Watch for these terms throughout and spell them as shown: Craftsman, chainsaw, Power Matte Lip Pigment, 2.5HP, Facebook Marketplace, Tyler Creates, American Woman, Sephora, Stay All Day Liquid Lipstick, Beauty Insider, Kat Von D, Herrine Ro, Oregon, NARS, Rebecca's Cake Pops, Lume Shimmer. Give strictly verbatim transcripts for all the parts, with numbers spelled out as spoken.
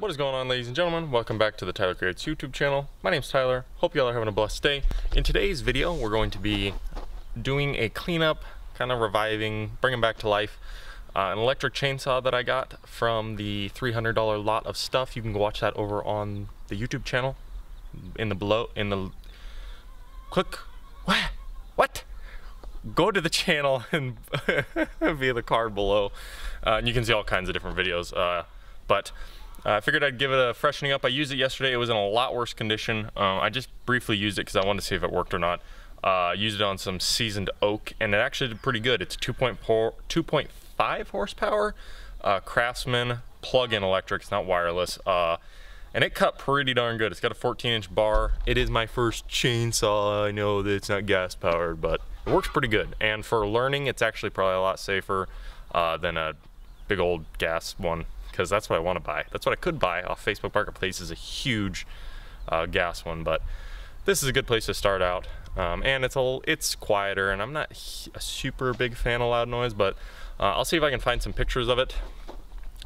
What is going on, ladies and gentlemen? Welcome back to the Tyler Creates YouTube channel. My name's Tyler. Hope y'all are having a blessed day. In today's video, we're going to be doing a cleanup, kind of reviving, bringing back to life uh, an electric chainsaw that I got from the three hundred dollar lot of stuff. You can go watch that over on the YouTube channel in the below, in the, click, what? What? Go to the channel and via the card below. Uh, and you can see all kinds of different videos, uh, but Uh, I figured I'd give it a freshening up. I used it yesterday. It was in a lot worse condition. Uh, I just briefly used it because I wanted to see if it worked or not. Uh, used it on some seasoned oak, and it actually did pretty good. It's two point five horsepower uh, Craftsman plug-in electric. It's not wireless, uh, and it cut pretty darn good. It's got a fourteen inch bar. It is my first chainsaw. I know that it's not gas powered, but it works pretty good. And for learning, it's actually probably a lot safer uh, than a big old gas one. Because that's what I want to buy. That's what I could buy off Facebook Marketplace is a huge uh, gas one, but this is a good place to start out. Um, and it's a little, it's quieter, and I'm not a super big fan of loud noise, but uh, I'll see if I can find some pictures of it.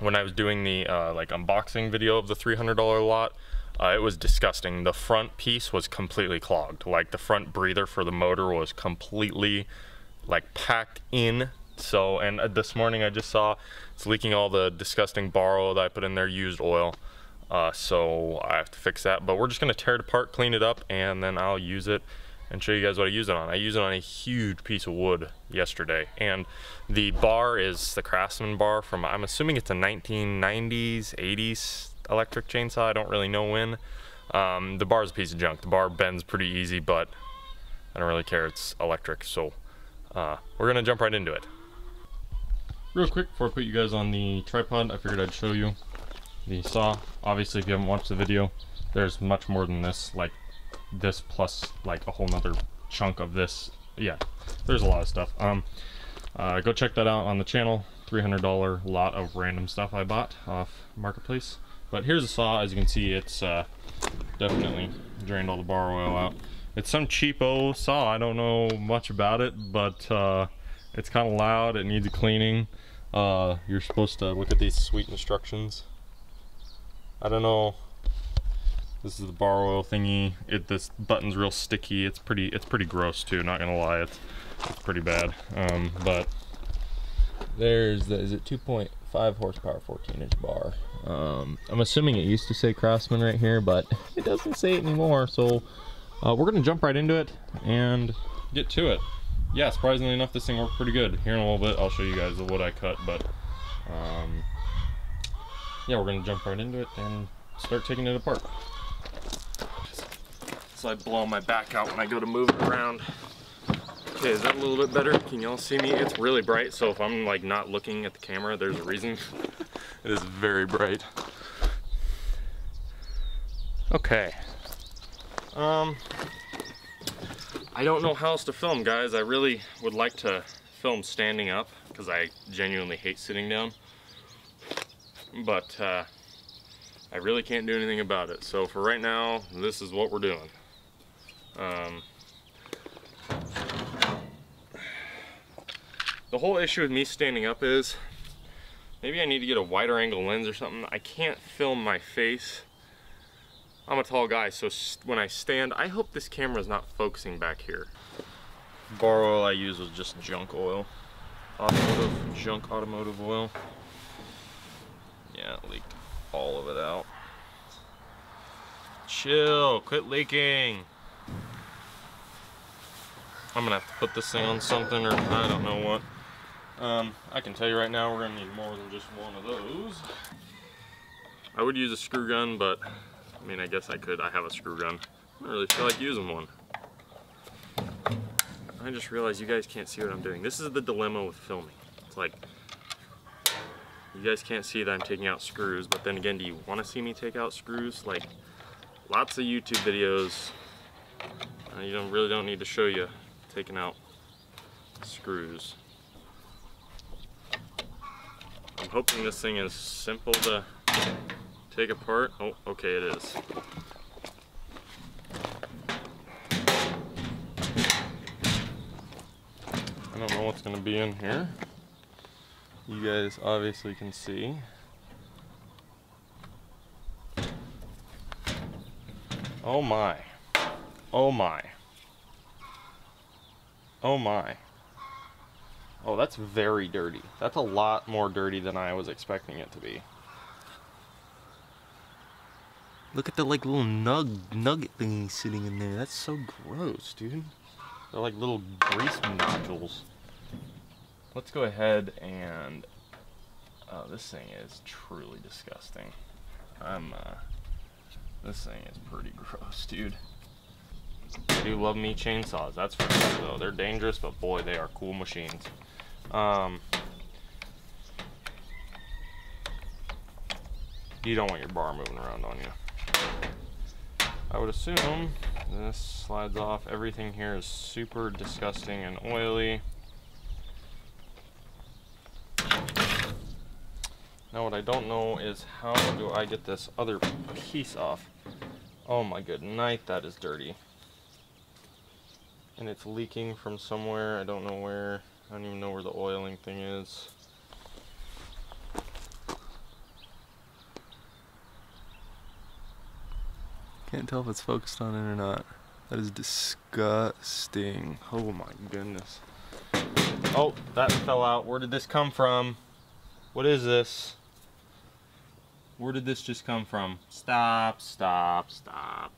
When I was doing the uh, like unboxing video of the three hundred dollar lot, uh, it was disgusting. The front piece was completely clogged. Like the front breather for the motor was completely like packed in. So, and uh, this morning I just saw it's leaking all the disgusting bar oil that I put in there, used oil. Uh, so I have to fix that, but we're just gonna tear it apart, clean it up, and then I'll use it and show you guys what I use it on. I use it on a huge piece of wood yesterday, and the bar is the Craftsman bar from, I'm assuming it's a nineteen nineties, eighties electric chainsaw. I don't really know when. Um, the bar is a piece of junk. The bar bends pretty easy, but I don't really care. It's electric, so uh, we're gonna jump right into it. Real quick, before I put you guys on the tripod, I figured I'd show you the saw. Obviously, if you haven't watched the video, there's much more than this, like this plus like a whole nother chunk of this. Yeah, there's a lot of stuff. Um, uh, go check that out on the channel, three hundred dollar lot of random stuff I bought off Marketplace. But here's the saw. As you can see, it's uh, definitely drained all the bar oil out. It's some cheapo saw. I don't know much about it, but uh, it's kind of loud. It needs a cleaning. Uh, you're supposed to look at these sweet instructions. I don't know. This is the bar oil thingy. It this button's real sticky. It's pretty. It's pretty gross too. Not gonna lie. It's, it's pretty bad. Um, but there's the. Is it two point five horsepower, fourteen inch bar? Um, I'm assuming it used to say Craftsman right here, but it doesn't say it anymore. So uh, we're gonna jump right into it and get to it. Yeah, surprisingly enough, this thing worked pretty good. Here in a little bit, I'll show you guys the wood I cut, but um, yeah, we're gonna jump right into it and start taking it apart. So I blow my back out when I go to move it around. Okay, is that a little bit better? Can y'all see me? It's really bright, so if I'm like not looking at the camera, there's a reason. It is very bright. Okay. Um. I don't know how else to film, guys. I really would like to film standing up because I genuinely hate sitting down, but uh, I really can't do anything about it. So for right now, this is what we're doing. Um, the whole issue with me standing up is maybe I need to get a wider angle lens or something. I can't film my face. I'm a tall guy, so when I stand, I hope this camera is not focusing back here. Bar oil I use was just junk oil. Automotive, junk automotive oil. Yeah, it leaked all of it out. Chill, quit leaking. I'm gonna have to put this thing on something or I don't know what. Um, I can tell you right now we're gonna need more than just one of those. I would use a screw gun, but I mean, I guess I could. I have a screw gun. I don't really feel like using one. I just realized you guys can't see what I'm doing. This is the dilemma with filming. It's like, you guys can't see that I'm taking out screws, but then again, do you want to see me take out screws? Like, lots of YouTube videos, uh, you don't really don't need to show you taking out screws. I'm hoping this thing is simple to take apart. Oh, okay, it is. I don't know what's gonna be in here. You guys obviously can see. Oh my. Oh my. Oh my. Oh, that's very dirty. That's a lot more dirty than I was expecting it to be. Look at the like little nug nugget thingy sitting in there. That's so gross, dude. They're like little grease nodules. Let's go ahead and... Oh, this thing is truly disgusting. I'm, uh... This thing is pretty gross, dude. I do love me chainsaws, that's for sure though. They're dangerous, but boy, they are cool machines. Um, you don't want your bar moving around on you. I would assume this slides off. Everything here is super disgusting and oily. Now what I don't know is how do I get this other piece off? Oh my good night, that is dirty. And it's leaking from somewhere. I don't know where. I don't even know where the oiling thing is. Can't tell if it's focused on it or not. That is disgusting. Oh my goodness. Oh, that fell out. Where did this come from? What is this? Where did this just come from? Stop, stop, stop.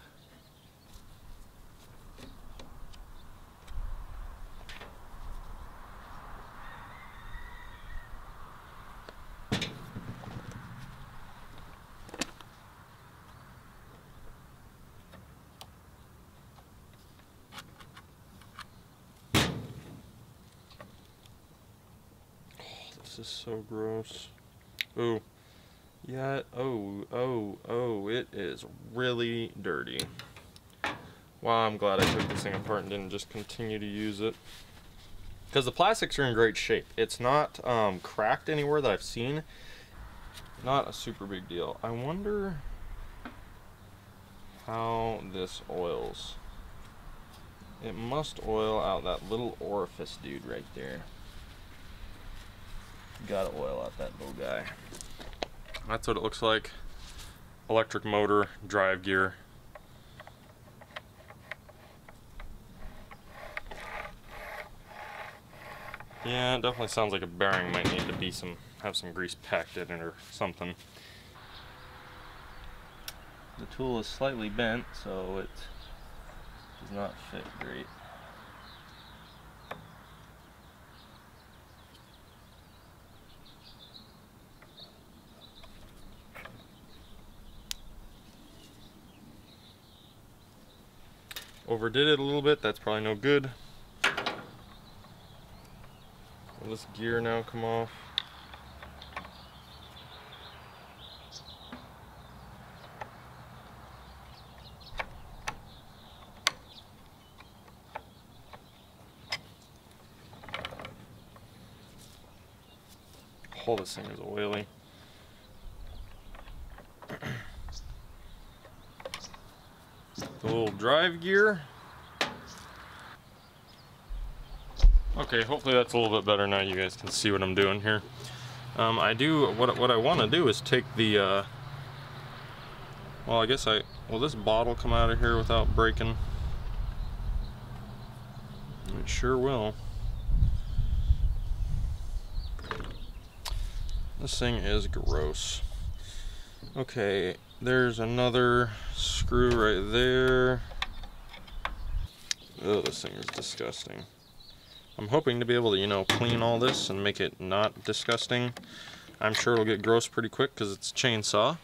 This is so gross. Ooh. Yeah, oh, oh, oh, it is really dirty. Wow, I'm glad I took this thing apart and didn't just continue to use it. Because the plastics are in great shape. It's not um, cracked anywhere that I've seen. Not a super big deal. I wonder how this oils. It must oil out that little orifice dude right there. Gotta oil out that little guy. That's what it looks like. Electric motor, drive gear. Yeah, it definitely sounds like a bearing might need to be some, have some grease packed in it or something. The tool is slightly bent, so it does not fit great. Overdid it a little bit, that's probably no good. Will this gear now come off? Oh, this thing is oily. The little drive gear. Okay, hopefully that's a little bit better now. You guys can see what I'm doing here. Um, I do what what I want to do is take the. Uh, well, I guess I will this bottle come out of here without breaking. It sure will. This thing is gross. Okay. There's another screw right there. Oh, this thing is disgusting. I'm hoping to be able to, you know, clean all this and make it not disgusting. I'm sure it'll get gross pretty quick because it's a chainsaw.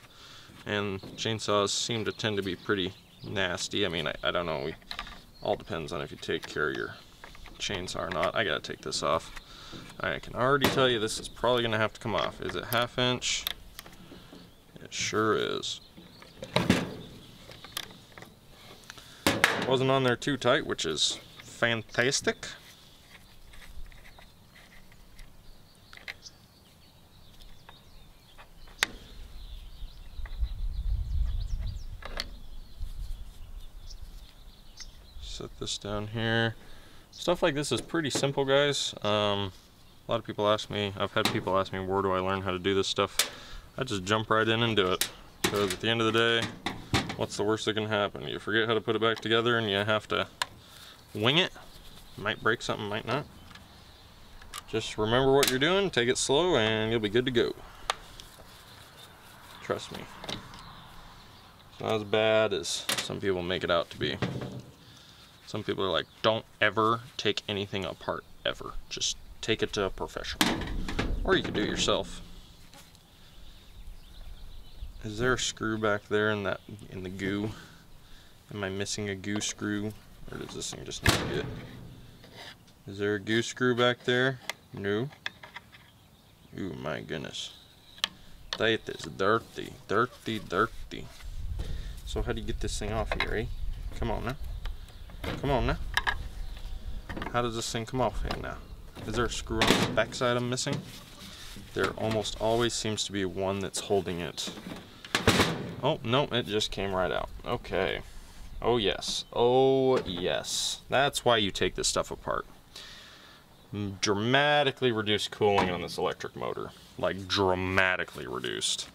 And chainsaws seem to tend to be pretty nasty. I mean, I, I don't know. We all depends on if you take care of your chainsaw or not. I gotta take this off. I can already tell you this is probably gonna have to come off. Is it half inch? It sure is. Wasn't on there too tight, which is fantastic. Set this down here. Stuff like this is pretty simple, guys. Um, a lot of people ask me, I've had people ask me, where do I learn how to do this stuff? I just jump right in and do it, because at the end of the day, what's the worst that can happen? You forget how to put it back together and you have to wing it. Might break something, might not. Just remember what you're doing, take it slow, and you'll be good to go. Trust me. It's not as bad as some people make it out to be. Some people are like, don't ever take anything apart, ever. Just take it to a professional. Or you can do it yourself. Is there a screw back there in that in the goo? Am I missing a goo screw? Or does this thing just not fit? Is there a goo screw back there? No. Ooh, my goodness. That is dirty, dirty, dirty. So how do you get this thing off here, eh? Come on now. Come on now. How does this thing come off here now? Is there a screw on the backside I'm missing? There almost always seems to be one that's holding it. Oh, no, it just came right out. Okay. Oh, yes. Oh, yes. That's why you take this stuff apart. Dramatically reduced cooling on this electric motor. Like, dramatically reduced.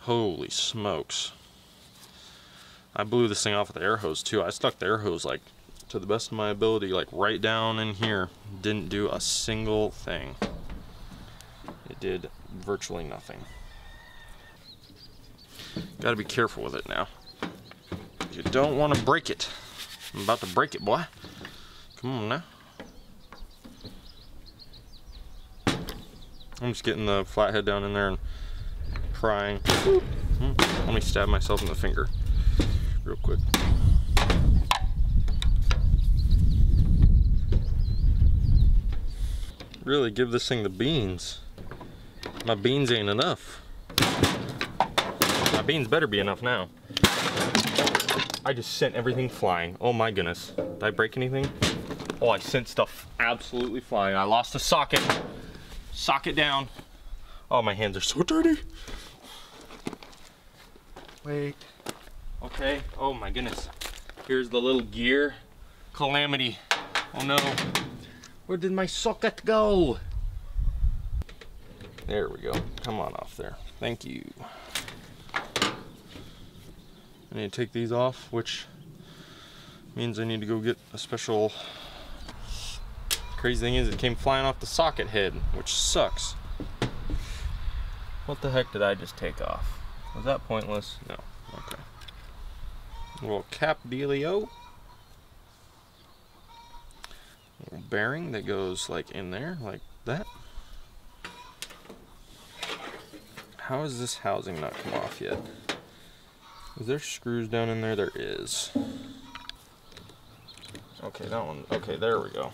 Holy smokes. I blew this thing off with the air hose, too. I stuck the air hose, like, to the best of my ability, like, right down in here. Didn't do a single thing. It did virtually nothing. Gotta be careful with it now. You don't want to break it. I'm about to break it, boy. Come on now. I'm just getting the flathead down in there and prying. Let me stab myself in the finger real quick. Really give this thing the beans. My beans ain't enough. My beans better be enough now. I just sent everything flying. Oh my goodness. Did I break anything? Oh, I sent stuff absolutely flying. I lost the socket. Socket down. Oh, my hands are so dirty. Wait. Okay. Oh my goodness. Here's the little gear. Calamity. Oh no. Where did my socket go? There we go. Come on off there. Thank you. I need to take these off, which means I need to go get a special. Crazy thing is, it came flying off the socket head, which sucks. What the heck did I just take off? Was that pointless? No. Okay. A little cap dealio. A little bearing that goes like in there, like that. How is this housing not come off yet? Is there screws down in there? There is. Okay, that one. Okay, there we go.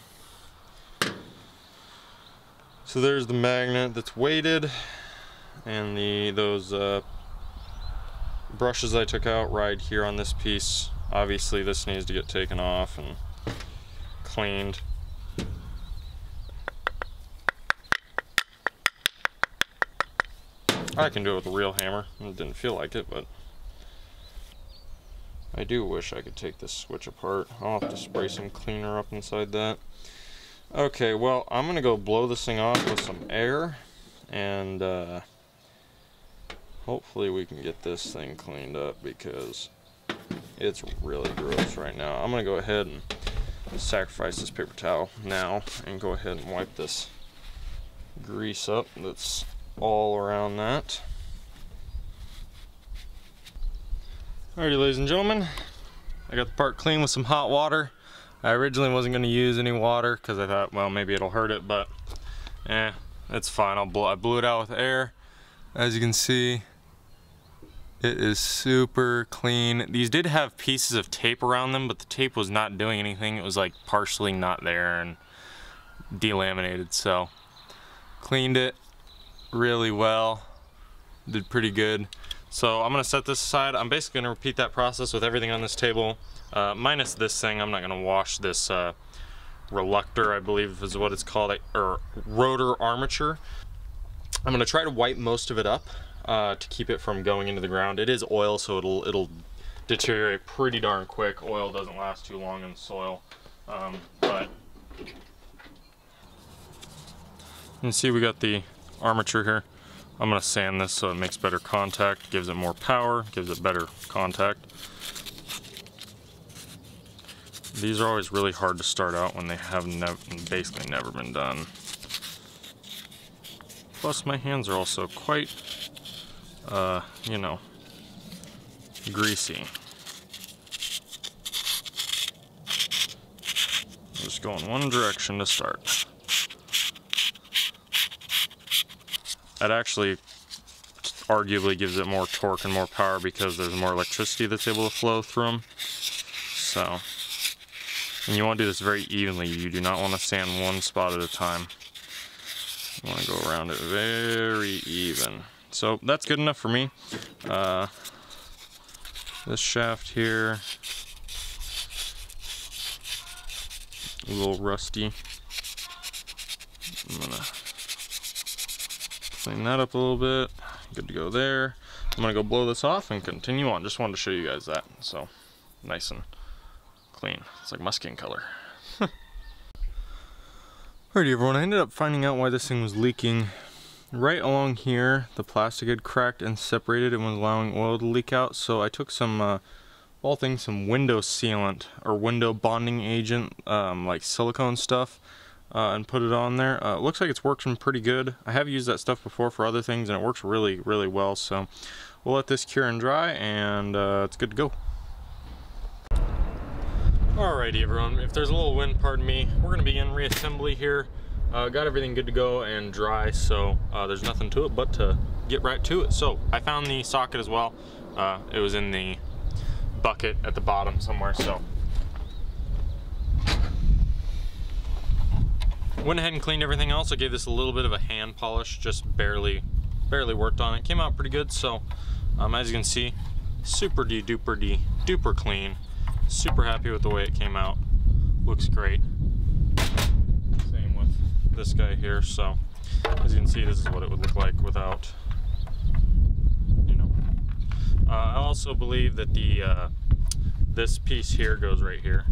So there's the magnet that's weighted, and the those uh, brushes I took out right here on this piece. Obviously, this needs to get taken off and cleaned. I can do it with a real hammer. It didn't feel like it, but. I do wish I could take this switch apart. I'll have to spray some cleaner up inside that. Okay, well, I'm gonna go blow this thing off with some air, and uh, hopefully we can get this thing cleaned up because it's really gross right now. I'm gonna go ahead and sacrifice this paper towel now and go ahead and wipe this grease up that's all around that. Alrighty, ladies and gentlemen, I got the part clean with some hot water. I originally wasn't going to use any water because I thought, well, maybe it'll hurt it, but eh, it's fine. I'll blow, I blew it out with air. As you can see, it is super clean. These did have pieces of tape around them, but the tape was not doing anything. It was like partially not there and delaminated, so cleaned it really well. Did pretty good. So I'm gonna set this aside. I'm basically gonna repeat that process with everything on this table, uh, minus this thing. I'm not gonna wash this uh, reluctor, I believe is what it's called, or rotor armature. I'm gonna try to wipe most of it up uh, to keep it from going into the ground. It is oil, so it'll it'll deteriorate pretty darn quick. Oil doesn't last too long in the soil, um, but you can see we got the armature here. I'm gonna sand this so it makes better contact, gives it more power, gives it better contact. These are always really hard to start out when they have nev- basically never been done. Plus my hands are also quite, uh, you know, greasy. Just go in one direction to start. That actually arguably gives it more torque and more power because there's more electricity that's able to flow through them. So, and you want to do this very evenly. You do not want to sand one spot at a time. You want to go around it very even. So that's good enough for me. Uh, this shaft here, a little rusty. I'm gonna clean that up a little bit. Good to go there. I'm gonna go blow this off and continue on. Just wanted to show you guys that. So nice and clean. It's like my skin color. Alrighty everyone, I ended up finding out why this thing was leaking. Right along here, the plastic had cracked and separated and was allowing oil to leak out. So I took some, uh, all things, some window sealant or window bonding agent, um, like silicone stuff, uh, and put it on there. Uh, it looks like it's working pretty good. I have used that stuff before for other things and it works really, really well. So we'll let this cure and dry and uh, it's good to go. Alrighty everyone, if there's a little wind, pardon me, we're going to begin reassembly here. Uh, got everything good to go and dry, so uh, there's nothing to it but to get right to it. So I found the socket as well. Uh, it was in the bucket at the bottom somewhere, so. Went ahead and cleaned everything else. I gave this a little bit of a hand polish, just barely, barely worked on it. Came out pretty good, so um, as you can see, super de duper de duper clean. Super happy with the way it came out. Looks great. Same with this guy here. So as you can see, this is what it would look like without, you know. Uh, I also believe that the uh, this piece here goes right here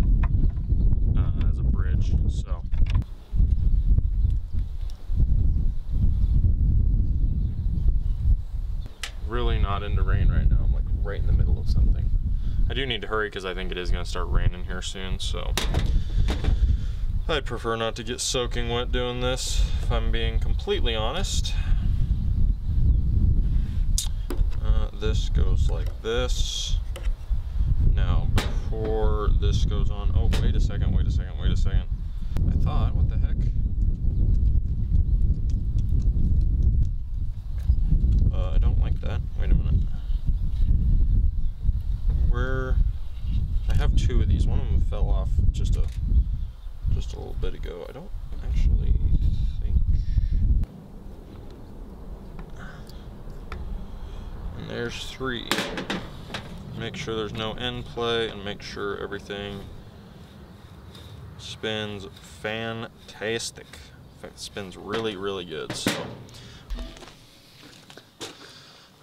uh, as a bridge. So. Really not into rain right now. I'm like right in the middle of something. I do need to hurry because I think it is going to start raining here soon, so I'd prefer not to get soaking wet doing this, if I'm being completely honest. Uh, this goes like this. Now, before this goes on, oh, wait a second, wait a second, wait a second. I thought, what the heck? Uh, I don't like that. Wait a minute. Where I have two of these. One of them fell off just a just a little bit ago. I don't actually think. And there's three. Make sure there's no end play and make sure everything spins fantastic. In fact, it spins really, really good. So.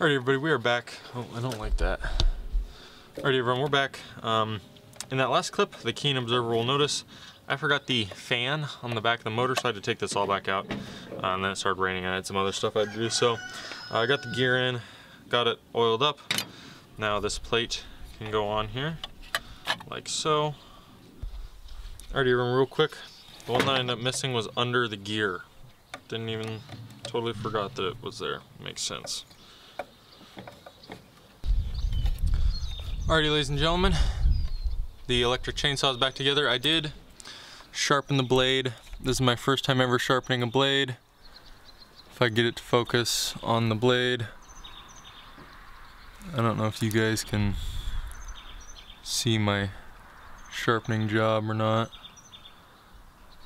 Alright everybody, we are back. Oh, I don't like that. Alrighty everyone, we're back. Um, in that last clip, the keen observer will notice I forgot the fan on the back of the motor, so I had to take this all back out. Uh, and then it started raining, and I had some other stuff I had to do. So uh, I got the gear in, got it oiled up. Now this plate can go on here, like so. Alrighty everyone, real quick, the one that I ended up missing was under the gear. Didn't even, totally forgot that it was there. Makes sense. Alrighty, ladies and gentlemen, the electric chainsaw is back together. I did sharpen the blade. This is my first time ever sharpening a blade. If I get it to focus on the blade. I don't know if you guys can see my sharpening job or not.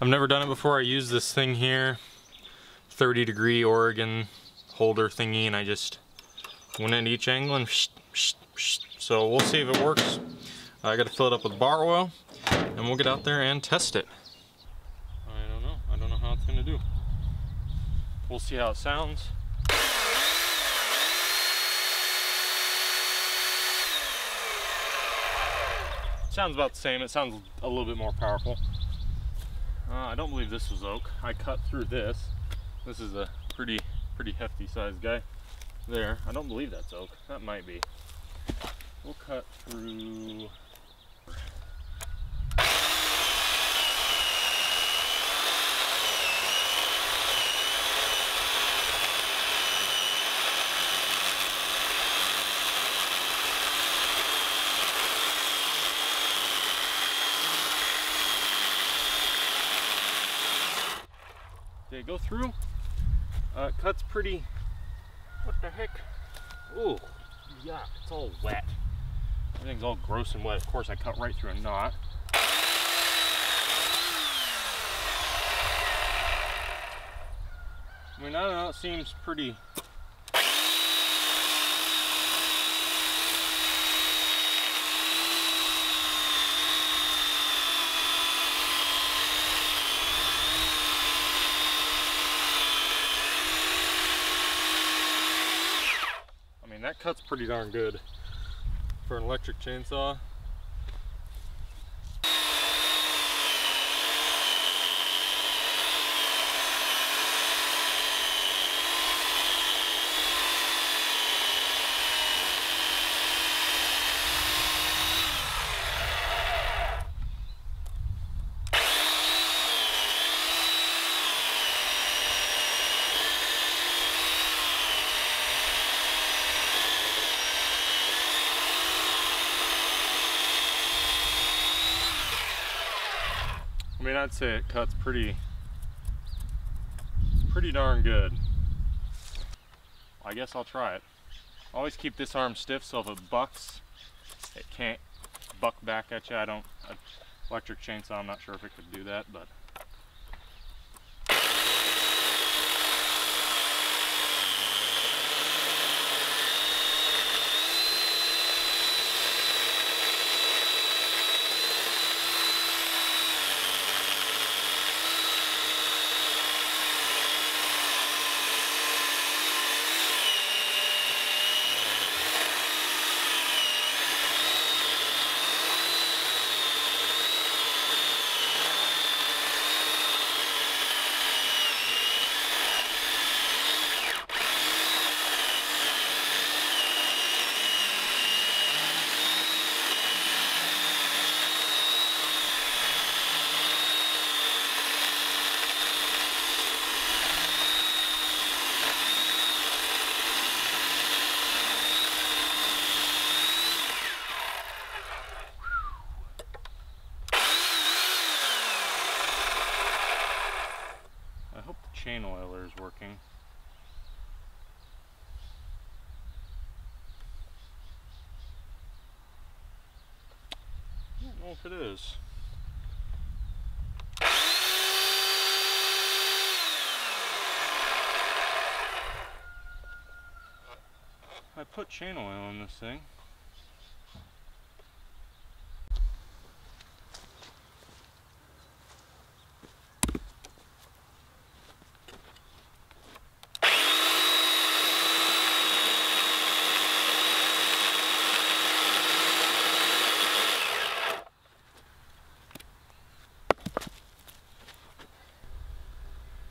I've never done it before. I used this thing here, thirty degree Oregon holder thingy, and I just went at each angle and psh, psh, psh. So we'll see if it works. I gotta fill it up with bar oil and we'll get out there and test it. I don't know. I don't know how it's gonna do. We'll see how it sounds. Sounds about the same. It sounds a little bit more powerful. Uh, I don't believe this was oak. I cut through this. This is a pretty pretty hefty sized guy there. I don't believe that's oak. That might be. We'll cut through. Okay, go through. Uh, cuts pretty. What the heck? Oh, yeah, it's all wet. Everything's all gross and wet. Of course, I cut right through a knot. I mean, I don't know, it seems pretty. I mean, that cut's pretty darn good for an electric chainsaw. I mean, I'd say it cuts pretty, pretty darn good. I guess I'll try it. Always keep this arm stiff, so if it bucks, it can't buck back at you. I don't, an electric chainsaw, I'm not sure if it could do that, but. Chain oiler is working. I don't know if it is. I put chain oil in this thing.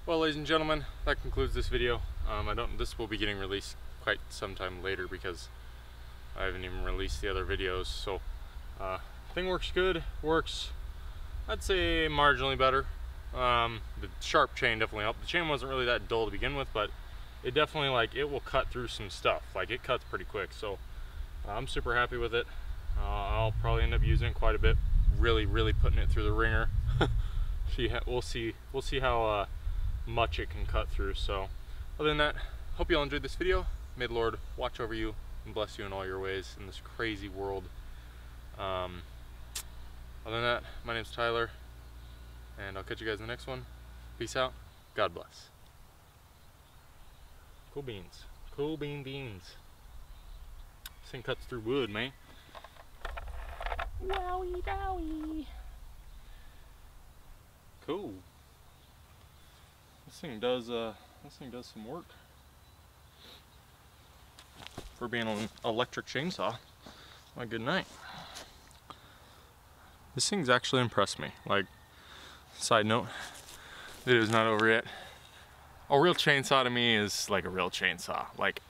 Well, ladies and gentlemen, that concludes this video. Um, I don't. This will be getting released quite sometime later because I haven't even released the other videos. So, uh, thing works good. Works, I'd say, marginally better. Um, the sharp chain definitely helped. The chain wasn't really that dull to begin with, but it definitely, like, it will cut through some stuff. Like, it cuts pretty quick. So, uh, I'm super happy with it. Uh, I'll probably end up using it quite a bit. Really, really putting it through the ringer. She ha we'll see. We'll see how. Uh, much it can cut through. So other than that, hope you all enjoyed this video. May the Lord watch over you and bless you in all your ways in this crazy world. Um, other than that, my name's Tyler, and I'll catch you guys in the next one. Peace out. God bless. Cool beans. Cool bean beans. This thing cuts through wood, man. Wowie dowie. Cool. This thing does uh, this thing does some work for being an electric chainsaw. My good night. This thing's actually impressed me. Like, side note, video's not over yet. a real chainsaw to me is like a real chainsaw. Like,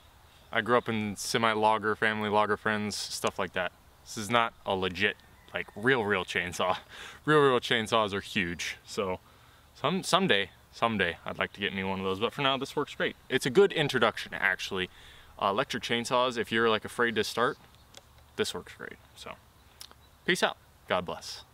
I grew up in semi-logger, family logger friends, stuff like that. This is not a legit, like real, real chainsaw. Real, real chainsaws are huge. So some someday, someday I'd like to get me one of those, but for now this works great. It's a good introduction, actually. Uh, electric chainsaws, if you're like afraid to start, this works great. So peace out, God bless.